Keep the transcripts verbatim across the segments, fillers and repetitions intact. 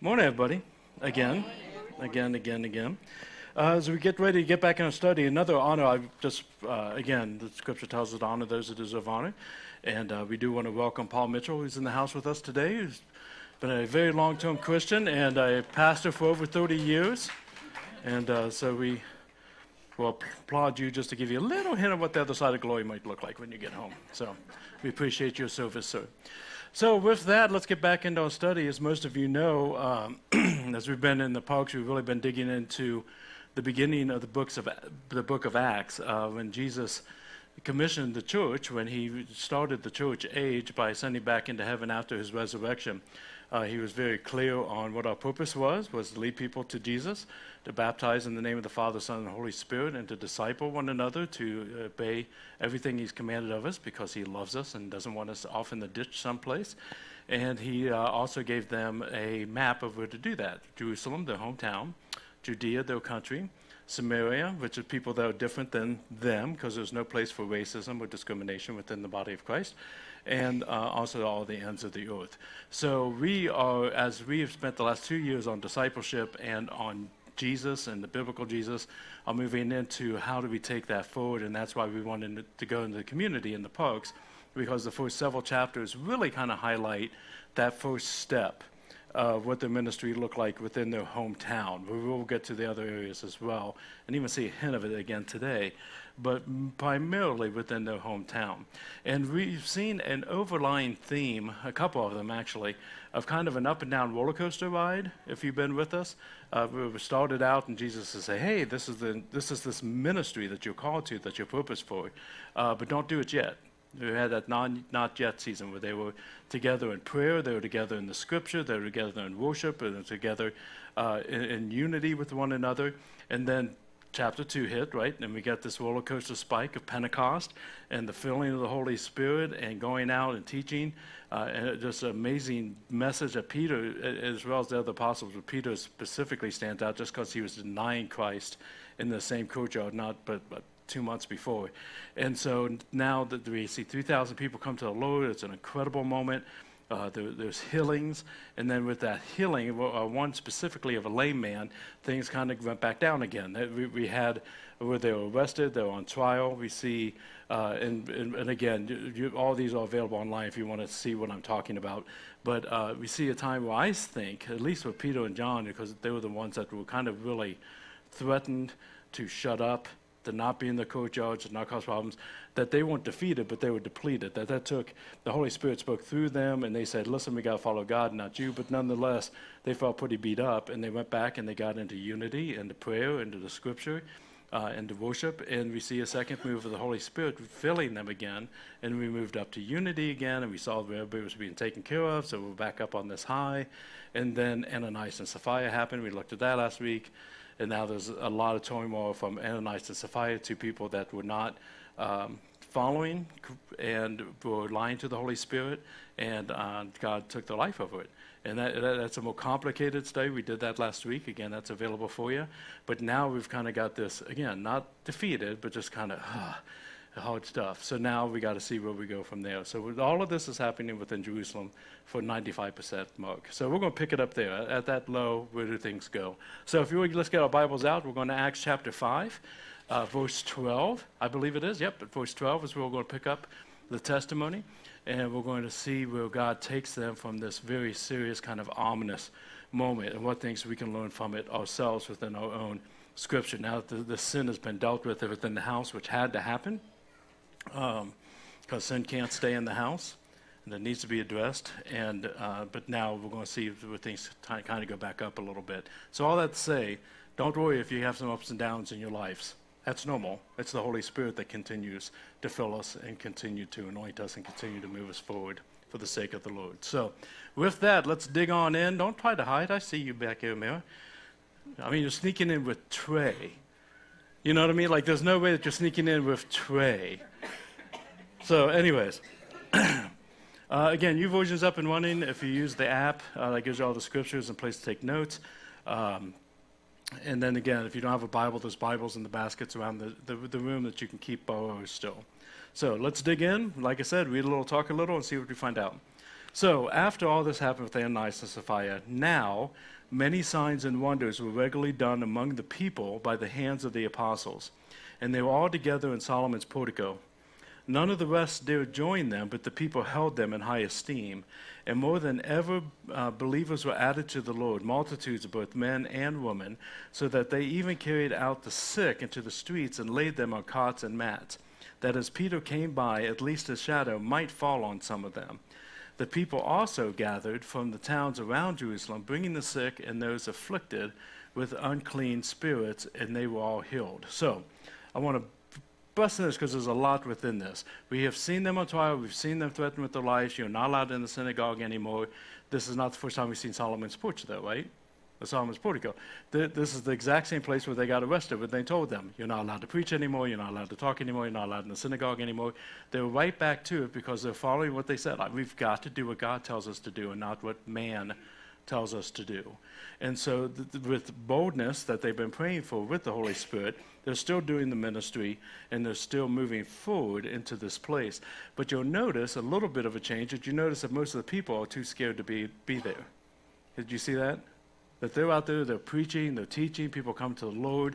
Morning, everybody. Again, again, again, again. Uh, as we get ready to get back in our study, another honor, I've just, uh, again, the scripture tells us to honor those that deserve honor. And uh, we do want to welcome Paul Mitchell, who's in the house with us today, who's been a very long-term Christian and a pastor for over thirty years. And uh, so we will applaud you just to give you a little hint of what the other side of glory might look like when you get home. So we appreciate your service, sir. So with that, let's get back into our study. As most of you know, um, as we've been in the parks, we've really been digging into the beginning of the books of the book of Acts, uh, when Jesus commissioned the church, when he started the church age by sending back into heaven after his resurrection. Uh, he was very clear on what our purpose was, was to lead people to Jesus, to baptize in the name of the Father, Son, and the Holy Spirit, and to disciple one another, to obey everything he's commanded of us because he loves us and doesn't want us off in the ditch someplace. And he uh, also gave them a map of where to do that. Jerusalem, their hometown, Judea, their country, Samaria, which are people that are different than them because there's no place for racism or discrimination within the body of Christ, and uh, also all the ends of the earth. So we are, as we have spent the last two years on discipleship and on Jesus and the biblical Jesus, are moving into how do we take that forward, and that's why we wanted to go into the community in the parks, because the first several chapters really kind of highlight that first step of what their ministry looked like within their hometown. We will get to the other areas as well, and even see a hint of it again today, but primarily within their hometown. And we've seen an overlying theme, a couple of them actually, of kind of an up and down roller coaster ride, if you've been with us. Uh, we started out and Jesus would say, hey, this is, the, this is this ministry that you're called to, that you're purposed for, uh, but don't do it yet. We had that non, not yet season where they were together in prayer, they were together in the scripture, they were together in worship, and they were together uh, in, in unity with one another. And then chapter two hit, right? And we got this roller coaster spike of Pentecost and the filling of the Holy Spirit and going out and teaching. Uh, and just an amazing message that Peter, as well as the other apostles, but Peter specifically stands out just because he was denying Christ in the same courtyard, not but. but two months before. And so now that we see three thousand people come to the Lord, it's an incredible moment. Uh, there, there's healings, and then with that healing, uh, one specifically of a lame man, things kind of went back down again. We, we had where they were arrested, they were on trial. We see, uh, and, and, and again, you, all these are available online if you want to see what I'm talking about. But uh, we see a time where I think, at least with Peter and John, because they were the ones that were kind of really threatened to shut up, to not be in the courtyards, to not cause problems, that they weren't defeated, but they were depleted, that that took, the Holy Spirit spoke through them, and they said, listen, we got to follow God, not you, but nonetheless, they felt pretty beat up, and they went back, and they got into unity, into prayer, into the scripture, uh, into worship, and we see a second move of the Holy Spirit filling them again, and we moved up to unity again, and we saw where everybody was being taken care of, so we're back up on this high, and then Ananias and Sapphira happened, we looked at that last week. And now there's a lot of turmoil from Ananias and Sapphira, two people that were not um, following and were lying to the Holy Spirit, and uh, God took their life over it. And that, that, that's a more complicated study. We did that last week. Again, that's available for you. But now we've kind of got this, again, not defeated, but just kind of uh, hard stuff. So now we got to see where we go from there. So with all of this is happening within Jerusalem for ninety-five percent mark. So we're going to pick it up there. At that low, where do things go? So if you would, let's get our Bibles out. We're going to Acts chapter five, uh, verse twelve. I believe it is. Yep, verse twelve is where we're going to pick up the testimony. And we're going to see where God takes them from this very serious kind of ominous moment and what things we can learn from it ourselves within our own scripture. Now that the, the sin has been dealt with within the house, which had to happen, because um, sin can't stay in the house, and it needs to be addressed. And uh, but now we're going to see where things kind of go back up a little bit. So all that to say, don't worry if you have some ups and downs in your lives. That's normal. It's the Holy Spirit that continues to fill us and continue to anoint us and continue to move us forward for the sake of the Lord. So with that, let's dig on in. Don't try to hide. I see you back here, Mary. I mean, you're sneaking in with Trey. You know what I mean? Like, there's no way that you're sneaking in with Trey. So anyways, uh, again, YouVersion's up and running. If you use the app, uh, that gives you all the scriptures and a place to take notes. Um, and then again, if you don't have a Bible, there's Bibles in the baskets around the, the, the room that you can keep borrowing still. So let's dig in. Like I said, read a little, talk a little, and see what we find out. So after all this happened with Ananias and Sapphira, now many signs and wonders were regularly done among the people by the hands of the apostles, and they were all together in Solomon's portico. None of the rest dared join them, but the people held them in high esteem. And more than ever, uh, believers were added to the Lord, multitudes of both men and women, so that they even carried out the sick into the streets and laid them on cots and mats, that as Peter came by, at least a shadow might fall on some of them. The people also gathered from the towns around Jerusalem, bringing the sick and those afflicted with unclean spirits, and they were all healed. So I want to in this because there's a lot within this. We have seen them on trial. We've seen them threatened with their lives. You're not allowed in the synagogue anymore. This is not the first time we've seen Solomon's porch, though, right? The Solomon's portico. Th this is the exact same place where they got arrested when they told them, you're not allowed to preach anymore. You're not allowed to talk anymore. You're not allowed in the synagogue anymore. They're right back to it because they're following what they said. Like, we've got to do what God tells us to do and not what man tells us to do. And so th th with boldness that they've been praying for with the Holy Spirit, they're still doing the ministry and they're still moving forward into this place. But you'll notice a little bit of a change. Did you notice that most of the people are too scared to be, be there? Did you see that? That they're out there, they're preaching, they're teaching, people come to the Lord.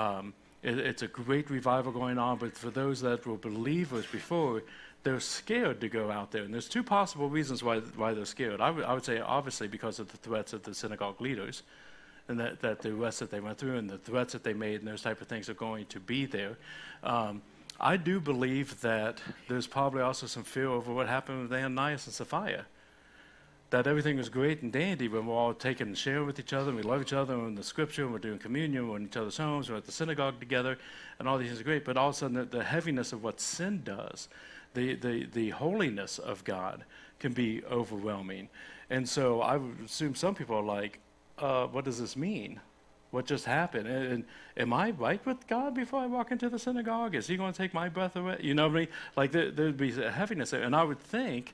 Um, it, it's a great revival going on, but for those that were believers before, they're scared to go out there. And there's two possible reasons why, why they're scared. I, I would say, obviously, because of the threats of the synagogue leaders and that, that the arrests that they went through and the threats that they made and those type of things are going to be there. Um, I do believe that there's probably also some fear over what happened with Ananias and Sapphira, that everything was great and dandy when we're all taking and sharing with each other and we love each other and we're in the scripture and we're doing communion, we're in each other's homes, we're at the synagogue together and all these things are great. But all of a sudden, the, the heaviness of what sin does, The, the, the holiness of God can be overwhelming. And so I would assume some people are like, uh, what does this mean? What just happened? And, and am I right with God before I walk into the synagogue? Is he going to take my breath away? You know what I mean? Like there, there'd be a heaviness there. And I would think,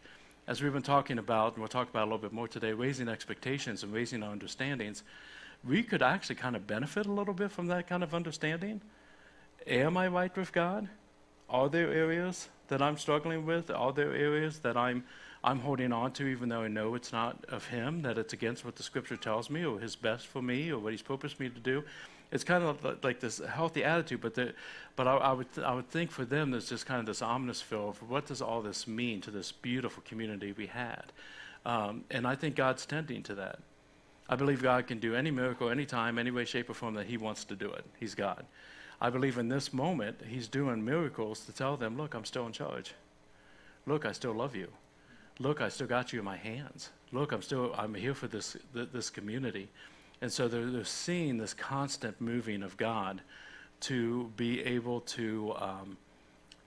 as we've been talking about, and we'll talk about a little bit more today, raising expectations and raising our understandings, we could actually kind of benefit a little bit from that kind of understanding. Am I right with God? Are there areas that I'm struggling with? Are there areas that I'm, I'm holding on to even though I know it's not of him, that it's against what the scripture tells me or his best for me or what he's purposed me to do? It's kind of like this healthy attitude, but, the, but I, I, would, I would think for them there's just kind of this ominous feel of what does all this mean to this beautiful community we had? Um, and I think God's tending to that. I believe God can do any miracle, any time, any way, shape, or form that he wants to do it. He's God. I believe in this moment, he's doing miracles to tell them, look, I'm still in charge. Look, I still love you. Look, I still got you in my hands. Look, I'm still, I'm here for this, th this community. And so they're, they're seeing this constant moving of God to be able to, um,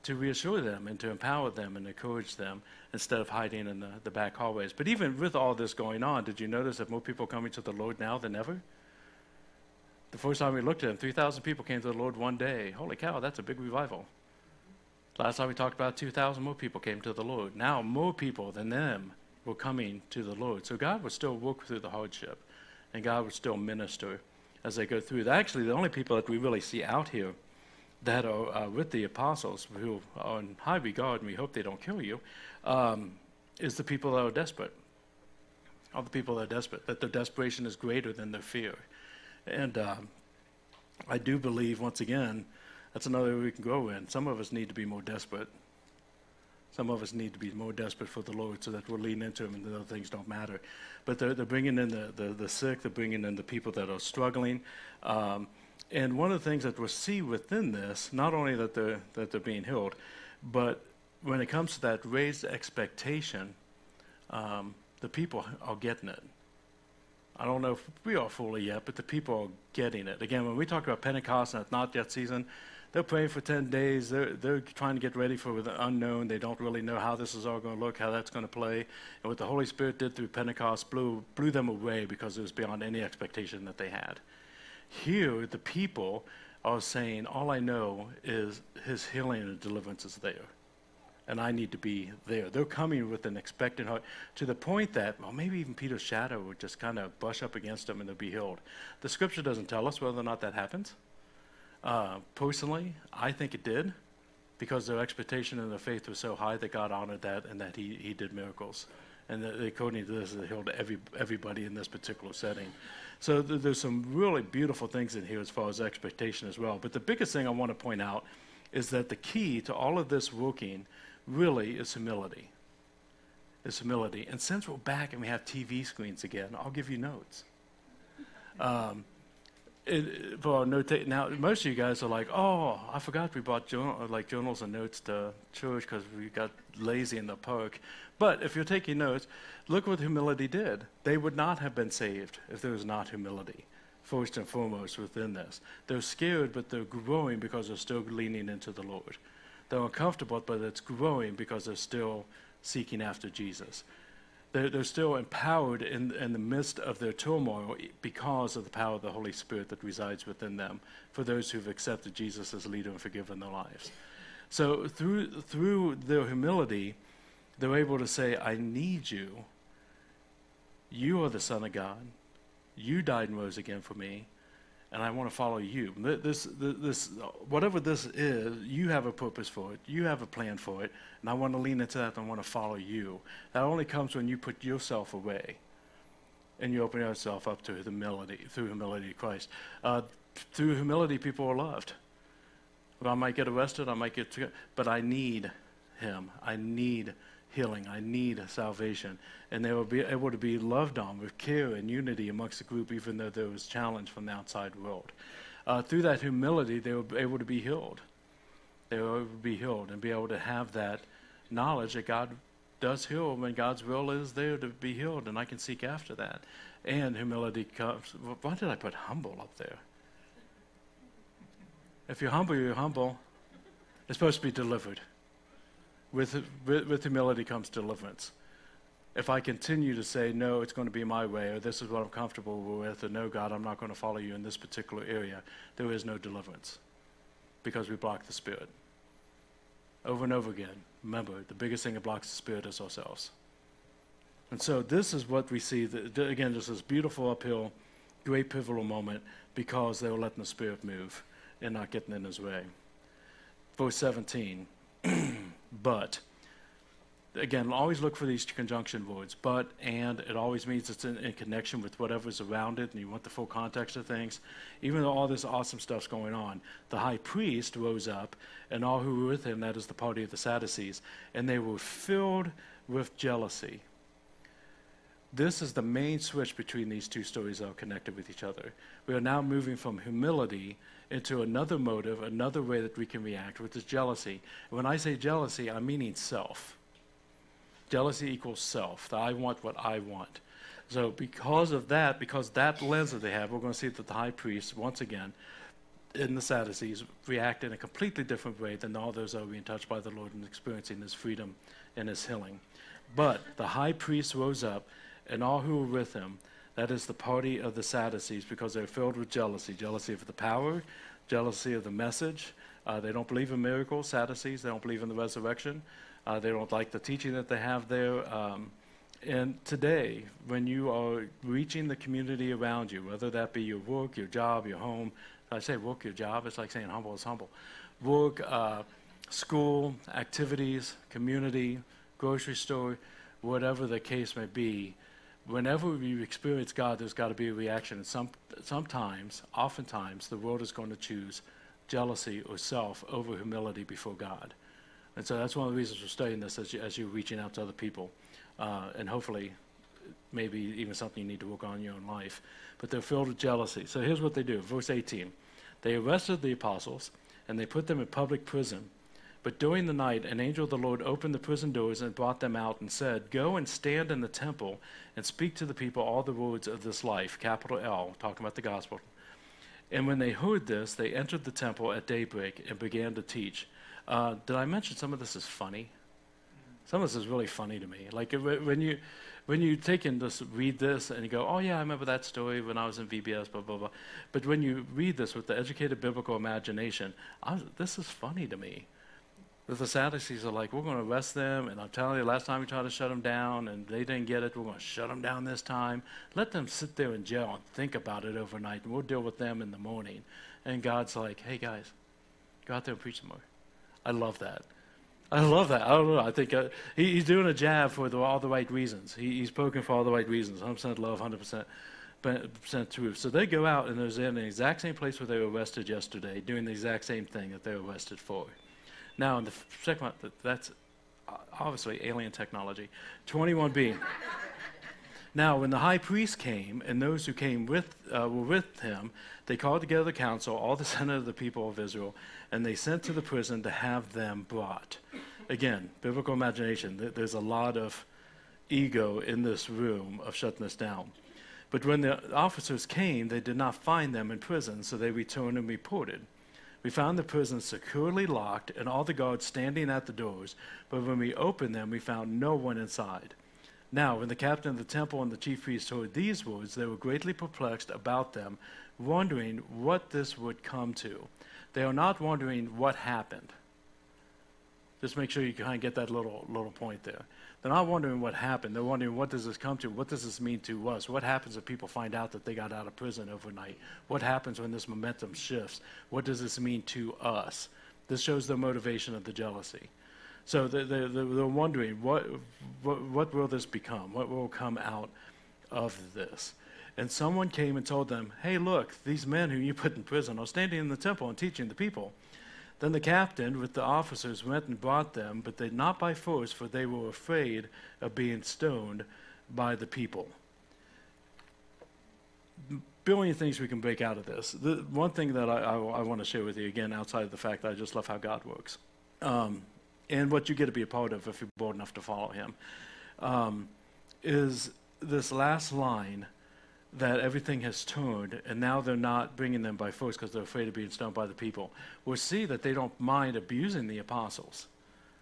to reassure them and to empower them and encourage them instead of hiding in the, the back hallways. But even with all this going on, did you notice that more people are coming to the Lord now than ever? The first time we looked at him, three thousand people came to the Lord one day. Holy cow, that's a big revival. Last time we talked about two thousand more people came to the Lord. Now more people than them were coming to the Lord. So God would still work through the hardship, and God would still minister as they go through. Actually, the only people that we really see out here that are uh, with the apostles, who are in high regard, and we hope they don't kill you, um, is the people that are desperate. All the people that are desperate, that their desperation is greater than their fear. And um, I do believe, once again, that's another way we can grow in. Some of us need to be more desperate. Some of us need to be more desperate for the Lord so that we're leaning into him and the other things don't matter. But they're, they're bringing in the, the, the sick. They're bringing in the people that are struggling. Um, and one of the things that we'll see within this, not only that they're, that they're being healed, but when it comes to that raised expectation, um, the people are getting it. I don't know if we are fully yet, but the people are getting it. Again, when we talk about Pentecost and it's not yet season, they're praying for ten days. They're, they're trying to get ready for the unknown. They don't really know how this is all going to look, how that's going to play. And what the Holy Spirit did through Pentecost blew, blew them away because it was beyond any expectation that they had. Here, the people are saying, all I know is his healing and deliverance is there, and I need to be there. They're coming with an expectant heart to the point that, well, maybe even Peter's shadow would just kind of brush up against them and they'll be healed. The scripture doesn't tell us whether or not that happens. Uh, personally, I think it did because their expectation and their faith was so high that God honored that and that he, he did miracles and that according to this, they healed every, everybody in this particular setting. So th there's some really beautiful things in here as far as expectation as well. But the biggest thing I want to point out is that the key to all of this working really is humility. It's humility. And since we're back and we have T V screens again, I'll give you notes. Um, It, for our notation. Now, most of you guys are like, "Oh, I forgot we brought journal, like journals and notes to church because we got lazy in the park." But if you're taking notes, look what humility did. They would not have been saved if there was not humility, first and foremost within this. They're scared, but they're growing because they're still leaning into the Lord. They're uncomfortable, but it's growing because they're still seeking after Jesus. They're, they're still empowered in, in the midst of their turmoil because of the power of the Holy Spirit that resides within them for those who've accepted Jesus as leader and forgiven their lives. So through, through their humility, they're able to say, "I need you. You are the Son of God. You died and rose again for me, and I want to follow you. This, this, this, whatever this is, you have a purpose for it. You have a plan for it, and I want to lean into that and I want to follow you." That only comes when you put yourself away and you open yourself up to humility, through humility to Christ. Uh, through humility, people are loved. Well, I might get arrested, I might get, but I need him. I need healing. I need salvation. And they will be able to be loved on with care and unity amongst the group, even though there was challenge from the outside world. Uh, through that humility, they were able to be healed. They were able to be healed and be able to have that knowledge that God does heal when God's will is there to be healed, and I can seek after that. And humility comes. Why did I put humble up there? If you're humble, you're humble. It's supposed to be delivered. With, with humility comes deliverance. If I continue to say, "No, it's going to be my way," or "This is what I'm comfortable with," or "No, God, I'm not going to follow you in this particular area," there is no deliverance because we block the Spirit. Over and over again, remember, the biggest thing that blocks the Spirit is ourselves. And so this is what we see. The, again, there's this beautiful uphill, great pivotal moment because they were letting the Spirit move and not getting in his way. Verse seventeen. But, again, always look for these conjunction words. But, and, it always means it's in, in connection with whatever's around it, and you want the full context of things. Even though all this awesome stuff's going on, the high priest rose up, and all who were with him, that is the party of the Sadducees, and they were filled with jealousy. This is the main switch between these two stories that are connected with each other. We are now moving from humility into another motive, another way that we can react, which is jealousy. And when I say jealousy, I'm meaning self. Jealousy equals self, that I want what I want. So because of that, because that lens that they have, we're going to see that the high priest, once again, in the Sadducees, react in a completely different way than all those that are being touched by the Lord and experiencing his freedom and his healing. But the high priest rose up, and all who were with him, that is the party of the Sadducees, because they're filled with jealousy. Jealousy of the power, jealousy of the message. Uh, they don't believe in miracles, Sadducees. They don't believe in the resurrection. Uh, they don't like the teaching that they have there. Um, and today, when you are reaching the community around you, whether that be your work, your job, your home. If I say work, your job, it's like saying humble is humble. Work, uh, school, activities, community, grocery store, whatever the case may be. Whenever you experience God, there's got to be a reaction. And some, sometimes, oftentimes, the world is going to choose jealousy or self over humility before God. And so that's one of the reasons we're studying this as, you, as you're reaching out to other people. Uh, and hopefully, maybe even something you need to work on in your own life. But they're filled with jealousy. So here's what they do. Verse eighteen. They arrested the apostles, and they put them in public prison. But during the night, an angel of the Lord opened the prison doors and brought them out and said, "Go and stand in the temple and speak to the people all the words of this life," capital L, talking about the gospel. And when they heard this, they entered the temple at daybreak and began to teach. Uh, did I mention some of this is funny? Some of this is really funny to me. Like when you, when you take and just read this and you go, "Oh yeah, I remember that story when I was in V B S, blah, blah, blah." But when you read this with the educated biblical imagination, I was, this is funny to me. The Sadducees are like, "We're going to arrest them, and I'm telling you, last time we tried to shut them down, and they didn't get it. We're going to shut them down this time. Let them sit there in jail and think about it overnight, and we'll deal with them in the morning." And God's like, "Hey, guys, go out there and preach some more." I love that. I love that. I don't know. I think uh, he, he's doing a jab for the, all the right reasons. He, he's poking for all the right reasons. one hundred percent love, one hundred percent truth. So they go out and they're in the exact same place where they were arrested yesterday, doing the exact same thing that they were arrested for. Now, in the second one, that's obviously alien technology. twenty-one B. Now, when the high priest came, and those who came with uh, were with him, they called together the council, all the senate of the people of Israel, and they sent to the prison to have them brought. Again, biblical imagination. Th there's a lot of ego in this room of shutting this down. But when the officers came, they did not find them in prison, so they returned and reported. We found the prison securely locked and all the guards standing at the doors, but when we opened them, we found no one inside. Now, when the captain of the temple and the chief priests heard these words, they were greatly perplexed about them, wondering what this would come to. They are not wondering what happened. Just make sure you kind of get that little little point there. They're not wondering what happened. They're wondering, what does this come to? What does this mean to us? What happens if people find out that they got out of prison overnight? What happens when this momentum shifts? What does this mean to us? This shows the motivation of the jealousy. So they're, they're, they're wondering, what, what, what will this become? What will come out of this? And someone came and told them, hey, look, these men who you put in prison are standing in the temple and teaching the people. Then the captain with the officers went and brought them, but they not by force, for they were afraid of being stoned by the people. Billion things we can break out of this. The one thing that I, I, I want to share with you, again, outside of the fact that I just love how God works. Um, and what you get to be a part of if you're bold enough to follow him, um, is this last line that everything has turned, and now they're not bringing them by force because they're afraid of being stoned by the people. We'll see that they don't mind abusing the apostles.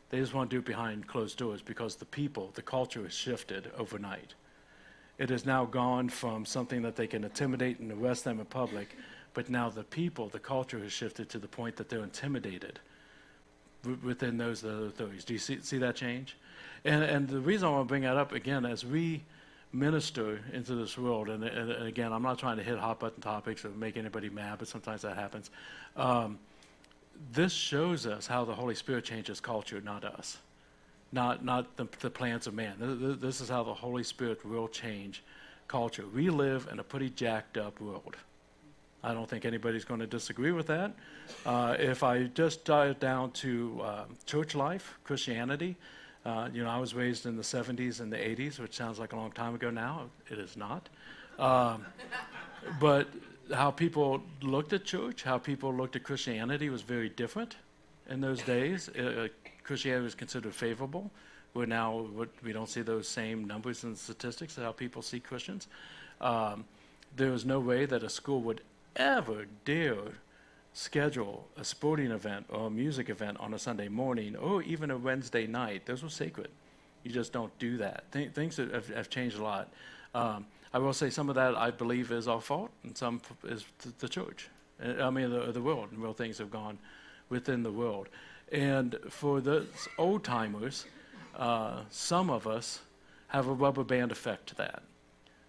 They just want to do it behind closed doors because the people, the culture has shifted overnight. It has now gone from something that they can intimidate and arrest them in public, but now the people, the culture has shifted to the point that they're intimidated within those other authorities. Do you see, see that change? And, and the reason I want to bring that up, again, as we minister into this world, and, and, and again, I'm not trying to hit hot button topics or make anybody mad, but sometimes that happens. Um, this shows us how the Holy Spirit changes culture, not us, not, not the, the plans of man. This is how the Holy Spirit will change culture. We live in a pretty jacked up world. I don't think anybody's going to disagree with that. Uh, if I just dial down to uh, church life, Christianity, uh, you know, I was raised in the seventies and the eighties, which sounds like a long time ago now. It is not. Um, but how people looked at church, how people looked at Christianity was very different in those days. Uh, Christianity was considered favorable. We're now, we don't see those same numbers and statistics of how people see Christians. Um, there was no way that a school would ever dare schedule a sporting event or a music event on a Sunday morning or even a Wednesday night. Those were sacred. You just don't do that. Th things have, have changed a lot. Um, I will say some of that I believe is our fault and some is th the church. I mean the, the world, and real things have gone within the world. And for those old timers, uh, some of us have a rubber band effect to that.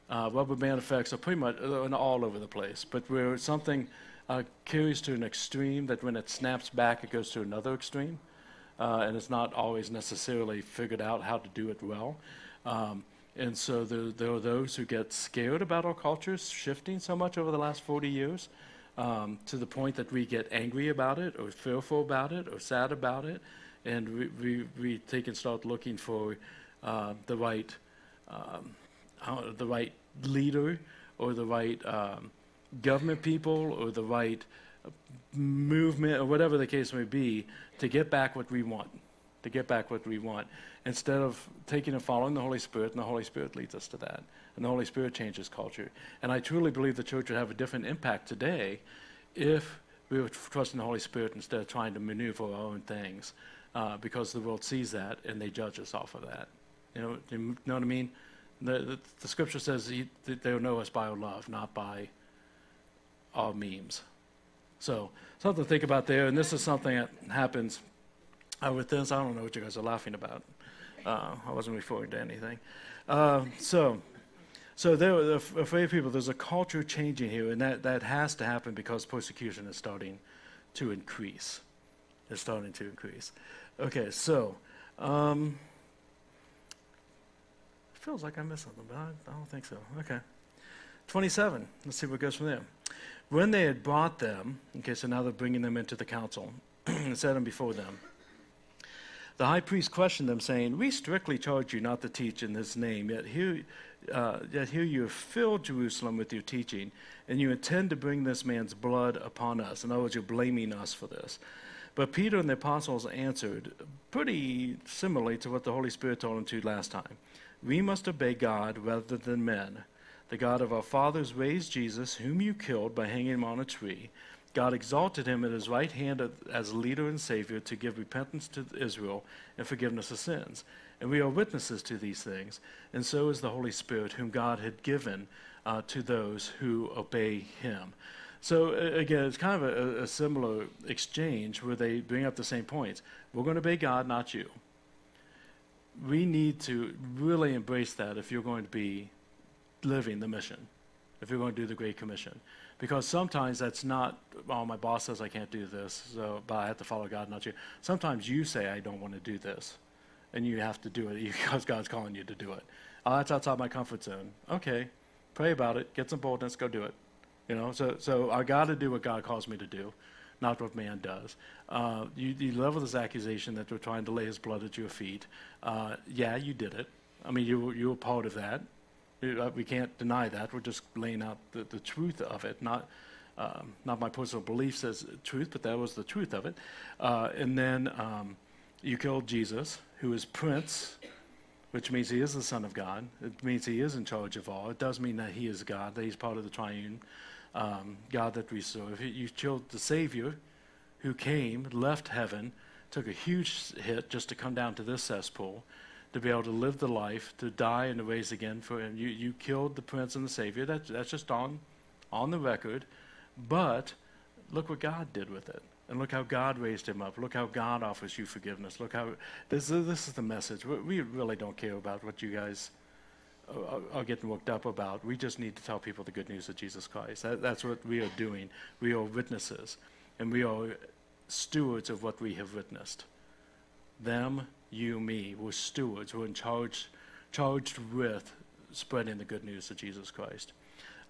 Uh, rubber band effects are pretty much uh, all over the place, but where something uh, carries to an extreme that when it snaps back, it goes to another extreme, uh, and it's not always necessarily figured out how to do it well. Um, and so there, there are those who get scared about our culture shifting so much over the last forty years um, to the point that we get angry about it or fearful about it or sad about it, and we, we, we take and start looking for uh, the right um, uh, the right leader or the right um, government people or the right uh, movement or whatever the case may be to get back what we want, to get back what we want, instead of taking and following the Holy Spirit, and the Holy Spirit leads us to that, and the Holy Spirit changes culture. And I truly believe the church would have a different impact today if we were trusting the Holy Spirit instead of trying to maneuver our own things, uh, because the world sees that and they judge us off of that. You know, you know what I mean? The, the, the scripture says he, that they'll know us by our love, not by our memes. So something to think about there. And this is something that happens uh, with this. I don't know what you guys are laughing about. Uh, I wasn't referring to anything. Uh, so so they're afraid of people. There's a culture changing here, and that, that has to happen because persecution is starting to increase. It's starting to increase. Okay, so um, it feels like I missed something, but I, I don't think so. Okay. twenty-seven. Let's see what goes from there. When they had brought them, okay, so now they're bringing them into the council, and set them before them, the high priest questioned them, saying, "We strictly charge you not to teach in this name, yet here, uh, yet here you have filled Jerusalem with your teaching, and you intend to bring this man's blood upon us." In other words, you're blaming us for this. But Peter and the apostles answered pretty similarly to what the Holy Spirit told them to last time. "We must obey God rather than men. The God of our fathers raised Jesus, whom you killed by hanging him on a tree. God exalted him at his right hand as leader and savior to give repentance to Israel and forgiveness of sins. And we are witnesses to these things. And so is the Holy Spirit, whom God had given uh, to those who obey him." So again, it's kind of a, a similar exchange where they bring up the same points. We're going to obey God, not you. We need to really embrace that if you're going to be living the mission, if you're going to do the Great Commission. Because sometimes that's not, oh, my boss says I can't do this, so, but I have to follow God, not you. Sometimes you say, I don't want to do this, and you have to do it because God's calling you to do it. Oh, that's outside my comfort zone. Okay, pray about it, get some boldness, go do it. You know, so, so I got to do what God calls me to do, not what man does. Uh, you, you level this accusation that they're trying to lay his blood at your feet. Uh, yeah, you did it. I mean, you, you were part of that. We can't deny that. We're just laying out the, the truth of it, not um, not my personal beliefs as truth, but that was the truth of it. Uh, and then um, you killed Jesus, who is Prince, which means he is the Son of God. It means he is in charge of all. It does mean that he is God, that he's part of the triune um, God that we serve. You killed the Savior, who came, left heaven, took a huge hit just to come down to this cesspool, to be able to live the life, to die and to raise again for him. You, you killed the Prince and the Savior. That, that's just on, on the record. But look what God did with it. And look how God raised him up. Look how God offers you forgiveness. Look how, this, this is the message. We, we really don't care about what you guys are, are getting worked up about. We just need to tell people the good news of Jesus Christ. That, that's what we are doing. We are witnesses. And we are stewards of what we have witnessed. Them, you, me, we're stewards. We're in charge, charged with spreading the good news of Jesus Christ.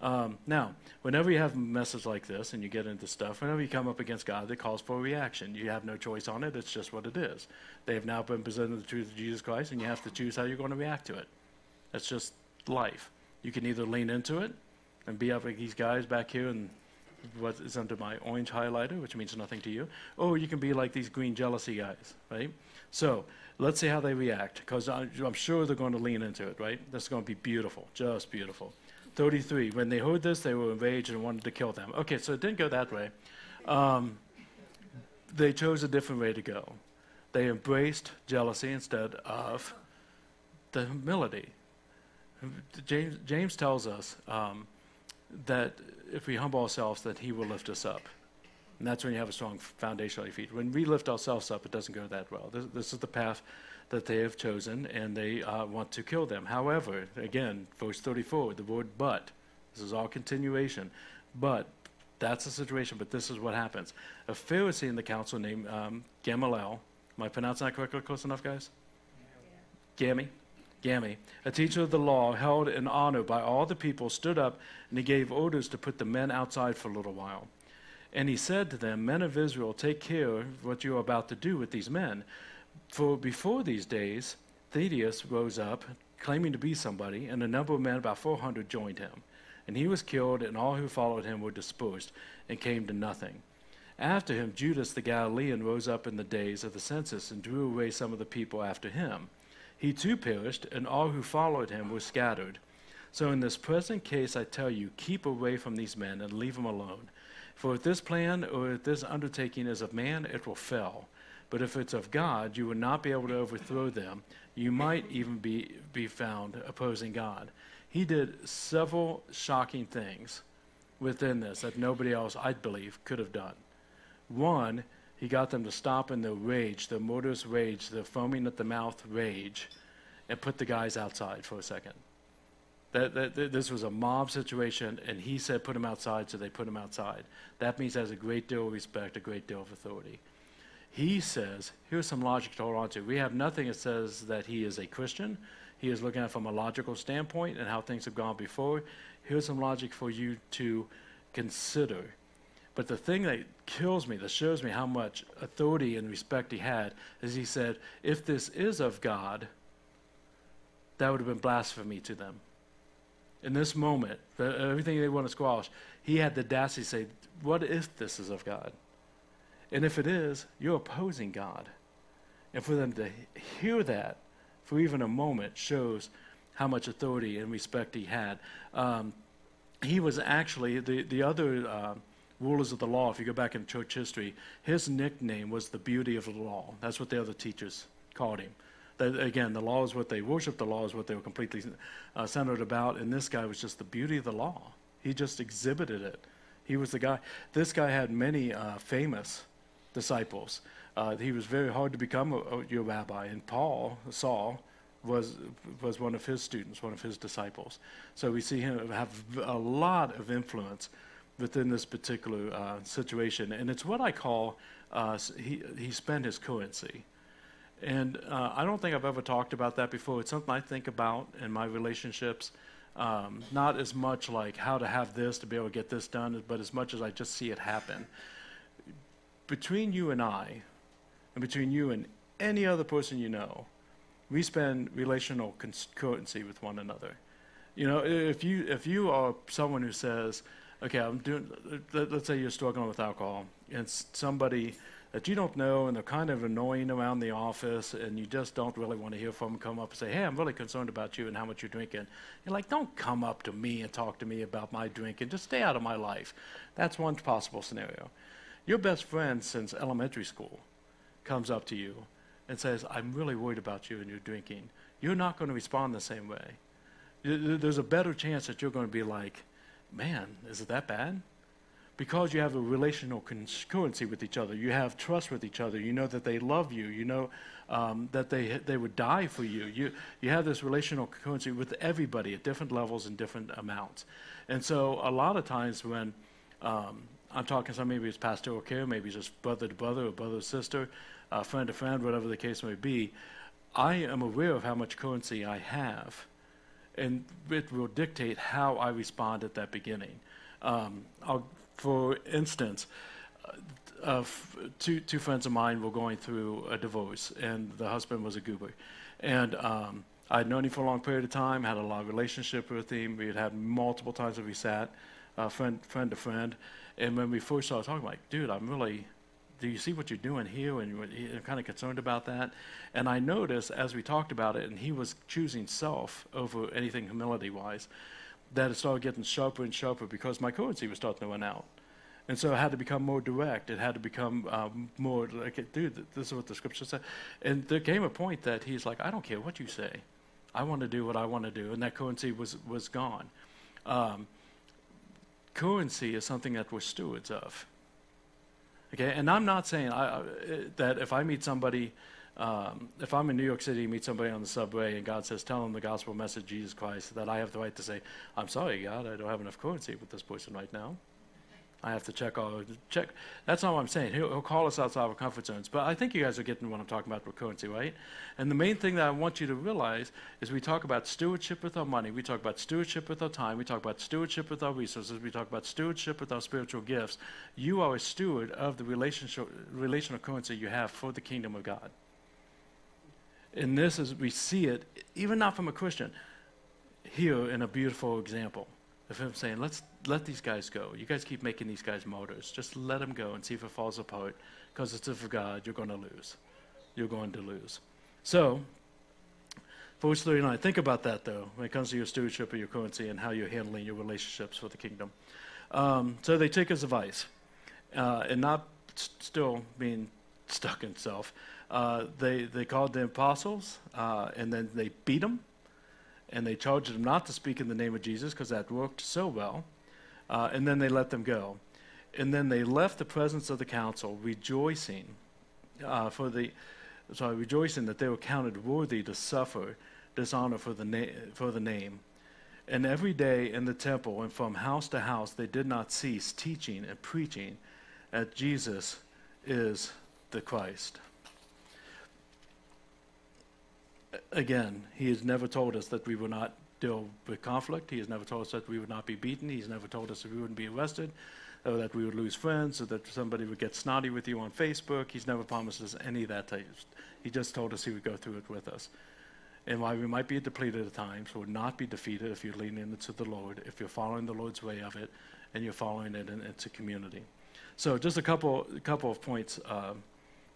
Um, now, whenever you have a message like this and you get into stuff, whenever you come up against God, it calls for a reaction. You have no choice on it. It's just what it is. They have now been presented the truth of Jesus Christ, and you have to choose how you're going to react to it. That's just life. You can either lean into it and be up like these guys back here and what is under my orange highlighter, which means nothing to you, or you can be like these green jealousy guys, right? So let's see how they react, because I'm, I'm sure they're going to lean into it, right? That's going to be beautiful, just beautiful. thirty-three, when they heard this, they were enraged and wanted to kill them. Okay, so it didn't go that way. Um, they chose a different way to go. They embraced jealousy instead of the humility. James, James tells us um, that if we humble ourselves, that he will lift us up. And that's when you have a strong foundation on your feet. When we lift ourselves up, it doesn't go that well. This, this is the path that they have chosen, and they uh, want to kill them. However, again, verse thirty-four, the word "but." This is all continuation. But that's the situation, but this is what happens. A Pharisee in the council named um, Gamaliel. Am I pronouncing that correctly close enough, guys? Yeah. Gammy? Gammy, a teacher of the law, held in honor by all the people, stood up, and he gave orders to put the men outside for a little while. And he said to them, "Men of Israel, take care of what you are about to do with these men. For before these days, Theudas rose up, claiming to be somebody, and a number of men, about four hundred, joined him. And he was killed, and all who followed him were dispersed and came to nothing. After him, Judas the Galilean rose up in the days of the census and drew away some of the people after him. He too perished, and all who followed him were scattered. So in this present case, I tell you, keep away from these men and leave them alone. For if this plan or if this undertaking is of man, it will fail. But if it's of God, you will not be able to overthrow them. You might even be, be found opposing God." He did several shocking things within this that nobody else, I believe, could have done. One, he got them to stop in their rage, their murderous rage, their foaming at the mouth rage, and put the guys outside for a second. That, that, that, this was a mob situation, and he said put them outside, so they put them outside. That means he has a great deal of respect, a great deal of authority. he says, here's some logic to hold on to. We have nothing that says that he is a Christian. He is looking at it from a logical standpoint and how things have gone before. Here's some logic for you to consider. But the thing that kills me, that shows me how much authority and respect he had, is he said, if this is of God, that would have been blasphemy to them. In this moment, the, everything they want to squash, he had the audacity to say, what if this is of God? And if it is, you're opposing God. And for them to hear that for even a moment shows how much authority and respect he had. Um, he was actually, the, the other uh, rulers of the law, if you go back in church history, his nickname was the beauty of the law. That's what the other teachers called him. They, again, the law is what they worshiped. The law is what they were completely uh, centered about. And this guy was just the beauty of the law. He just exhibited it. He was the guy. This guy had many uh, famous disciples. Uh, he was very hard to become a, a, your rabbi. And Paul, Saul, was was one of his students, one of his disciples. So we see him have a lot of influence within this particular uh, situation. And it's what I call, uh, he, he spent his currency. And uh, I don't think I've ever talked about that before. It's something I think about in my relationships. Um, not as much like how to have this to be able to get this done, but as much as I just see it happen. Between you and I, and between you and any other person you know, we spend relational currency with one another. You know, if you, if you are someone who says, okay, I'm doing, let, let's say you're struggling with alcohol, and somebody that you don't know, and they're kind of annoying around the office, and you just don't really want to hear from them, come up and say, hey, I'm really concerned about you and how much you're drinking. You're like, don't come up to me and talk to me about my drinking. Just stay out of my life. That's one possible scenario. Your best friend since elementary school comes up to you and says, I'm really worried about you and your drinking. You're not going to respond the same way. There's a better chance that you're going to be like, man, is it that bad? Because you have a relational currency with each other. You have trust with each other. You know that they love you. You know um, that they, they would die for you. you. You have this relational currency with everybody at different levels and different amounts. And so a lot of times when um, I'm talking to somebody, maybe it's pastoral care, maybe it's just brother to brother or brother to sister, uh, friend to friend, whatever the case may be, I am aware of how much currency I have. And it will dictate how I respond at that beginning. Um, I'll For instance, uh, uh, two, two friends of mine were going through a divorce, and the husband was a goober. And um, I had known him for a long period of time, had a lot of relationship with him. We had had multiple times that we sat uh, friend, friend to friend. And when we first started talking, I'm like, dude, I'm really, do you see what you're doing here? And you're kind of concerned about that. And I noticed as we talked about it, and he was choosing self over anything humility-wise, that it started getting sharper and sharper because my currency was starting to run out. And so it had to become more direct. It had to become um, more like, dude, this is what the scripture said. And there came a point that he's like, I don't care what you say. I want to do what I want to do. And that currency was, was gone. Um, currency is something that we're stewards of. Okay, and I'm not saying I, uh, that if I meet somebody, Um, if I'm in New York City, meet somebody on the subway, and God says, tell them the gospel message, Jesus Christ, that I have the right to say, I'm sorry, God, I don't have enough currency with this person right now. I have to check all, check. That's not what I'm saying. He'll, he'll call us outside of our comfort zones. But I think you guys are getting what I'm talking about with currency, right? And the main thing that I want you to realize is we talk about stewardship with our money. We talk about stewardship with our time. We talk about stewardship with our resources. We talk about stewardship with our spiritual gifts. You are a steward of the relationship, relational currency you have for the kingdom of God. And this is, we see it, even not from a Christian, here in a beautiful example of him saying, let's let these guys go. You guys keep making these guys martyrs. Just let them go and see if it falls apart, because it's of God, you're going to lose. You're going to lose. So, verse thirty-nine, think about that, though, when it comes to your stewardship of your currency and how you're handling your relationships with the kingdom. Um, so they took his advice, uh, and not st still being stuck in self. Uh, they, they called the apostles, uh, and then they beat them, and they charged them not to speak in the name of Jesus because that worked so well, uh, and then they let them go. And then they left the presence of the council rejoicing uh, for the, sorry, rejoicing that they were counted worthy to suffer dishonor for the, na for the name. And every day in the temple and from house to house, they did not cease teaching and preaching that Jesus is the Christ. Again, he has never told us that we will not deal with conflict. He has never told us that we would not be beaten. He's never told us that we wouldn't be arrested, or that we would lose friends, or that somebody would get snotty with you on Facebook. He's never promised us any of that type. He just told us he would go through it with us. And while we might be depleted at times, we would not be defeated if you're leaning into the Lord, if you're following the Lord's way of it, and you're following it in, into community. So just a couple, a couple of points uh,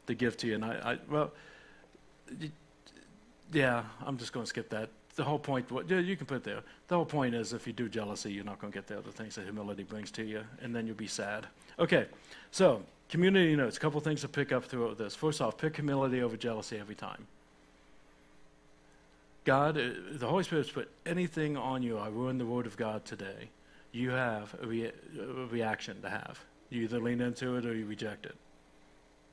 to give to you. And I, I well, yeah, I'm just going to skip that. The whole point, what, yeah, you can put it there. The whole point is if you do jealousy, you're not going to get the other things that humility brings to you, and then you'll be sad. Okay, so community notes, a couple things to pick up throughout this. First off, pick humility over jealousy every time. God, the Holy Spirit's put anything on you, I ruined the word of God today, you have a, re a reaction to have. You either lean into it or you reject it.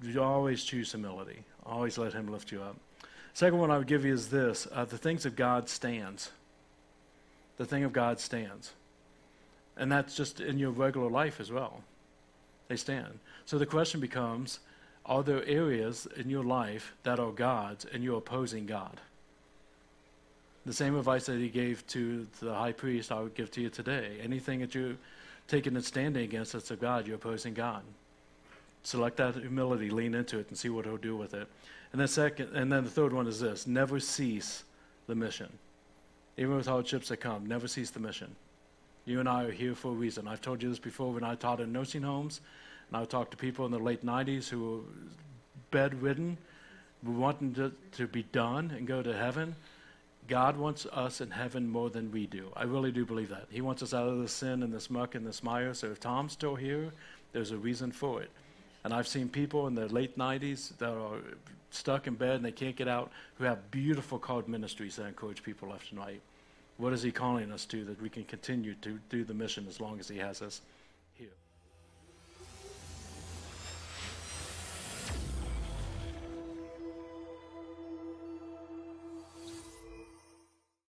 You always choose humility. Always let him lift you up. Second one I would give you is this. Uh, the things of God stands. The thing of God stands. And that's just in your regular life as well. They stand. So the question becomes, are there areas in your life that are God's and you're opposing God? The same advice that he gave to the high priest, I would give to you today. Anything that you're taking and standing against that's of God, you're opposing God. Select that humility, lean into it, and see what he'll do with it. And then second, and then the third one is this: never cease the mission, even with hardships that come. Never cease the mission. You and I are here for a reason. I've told you this before when I taught in nursing homes, and I talked to people in the late nineties who were bedridden, wanting to, to be done and go to heaven. God wants us in heaven more than we do. I really do believe that. He wants us out of this sin and this muck and this mire. So if Tom's still here, there's a reason for it. And I've seen people in the late nineties that are stuck in bed and they can't get out, who have beautiful called ministries that encourage people left and right. What is he calling us to that we can continue to do the mission as long as he has us here?